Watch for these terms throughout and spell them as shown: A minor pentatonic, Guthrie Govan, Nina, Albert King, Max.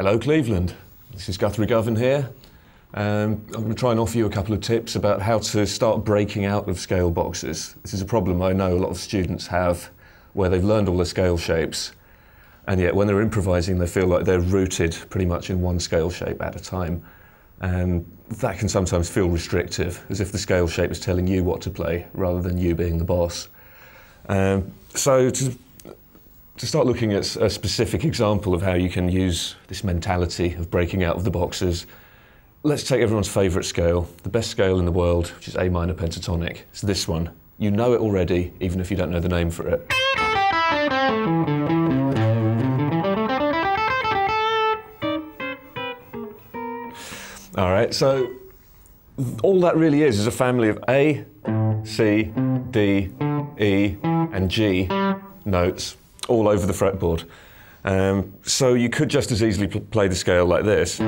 Hello Cleveland, this is Guthrie Govan here. I'm going to try and offer you a couple of tips about how to start breaking out of scale boxes. This is a problem I know a lot of students have where they've learned all the scale shapes and yet when they're improvising they feel like they're rooted pretty much in one scale shape at a time, and that can sometimes feel restrictive, as if the scale shape is telling you what to play rather than you being the boss. So to start looking at a specific example of how you can use this mentality of breaking out of the boxes, let's take everyone's favourite scale, the best scale in the world, which is A minor pentatonic. It's this one. You know it already, even if you don't know the name for it. All right, so all that really is a family of A, C, D, E, and G notes all over the fretboard. So you could just as easily play the scale like this.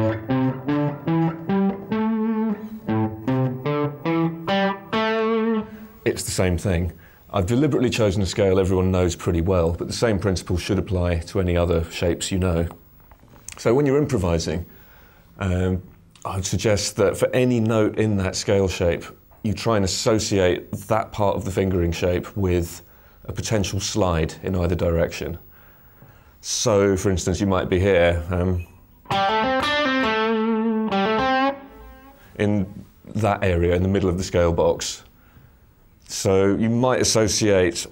It's the same thing. I've deliberately chosen a scale everyone knows pretty well, but the same principle should apply to any other shapes you know. So when you're improvising, I'd suggest that for any note in that scale shape, you try and associate that part of the fingering shape with a potential slide in either direction. So, for instance, you might be here. In that area, in the middle of the scale box. So you might associate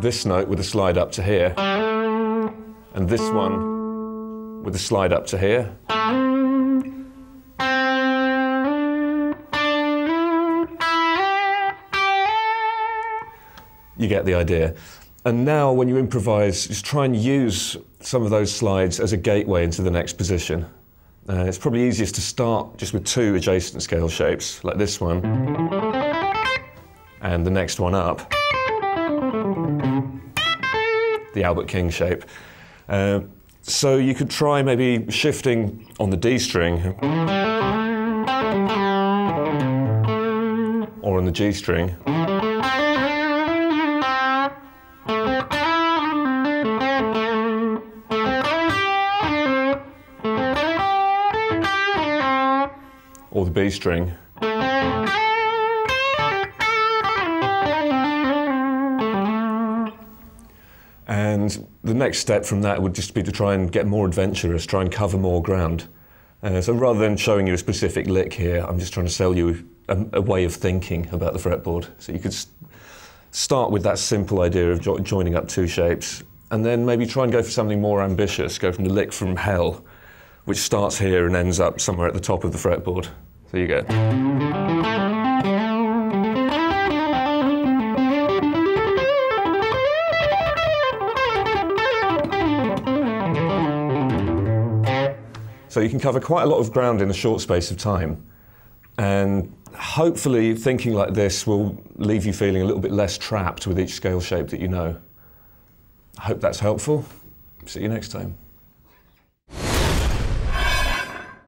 this note with a slide up to here, and this one with a slide up to here. You get the idea. And now when you improvise, just try and use some of those slides as a gateway into the next position. It's probably easiest to start just with two adjacent scale shapes, like this one, and the next one up, the Albert King shape. So you could try maybe shifting on the D string, or on the G string, or the B string. And the next step from that would just be to try and get more adventurous, try and cover more ground. So rather than showing you a specific lick here, I'm just trying to sell you a way of thinking about the fretboard. So you could start with that simple idea of joining up two shapes, and then maybe try and go for something more ambitious, go from the lick from hell, which starts here and ends up somewhere at the top of the fretboard. So you go. So you can cover quite a lot of ground in a short space of time. And hopefully thinking like this will leave you feeling a little bit less trapped with each scale shape that you know. I hope that's helpful. See you next time.